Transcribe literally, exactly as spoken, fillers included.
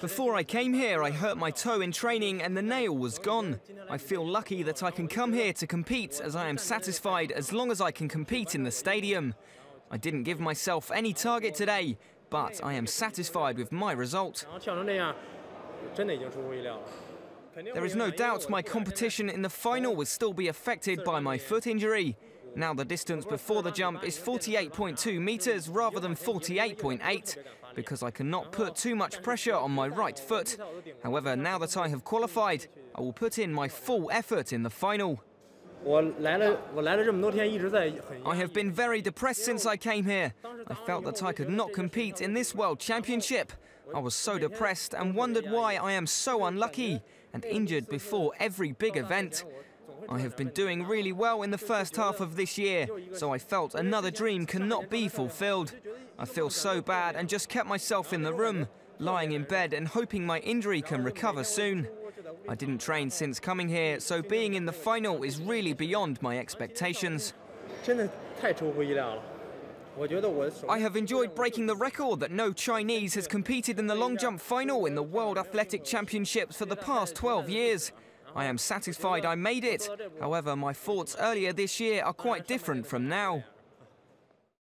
Before I came here, I hurt my toe in training and the nail was gone. I feel lucky that I can come here to compete, as I am satisfied as long as I can compete in the stadium. I didn't give myself any target today, but I am satisfied with my result. There is no doubt my competition in the final will still be affected by my foot injury. Now the distance before the jump is forty-eight point two meters rather than forty-eight point eight, because I cannot put too much pressure on my right foot. However, now that I have qualified, I will put in my full effort in the final. I have been very depressed since I came here. I felt that I could not compete in this World Championship. I was so depressed and wondered why I am so unlucky and injured before every big event. I have been doing really well in the first half of this year, so I felt another dream cannot be fulfilled. I feel so bad and just kept myself in the room, lying in bed and hoping my injury can recover soon. I didn't train since coming here, so being in the final is really beyond my expectations. I have enjoyed breaking the record that no Chinese has competed in the long jump final in the World Athletic Championships for the past twelve years. I am satisfied I made it. However, my thoughts earlier this year are quite different from now.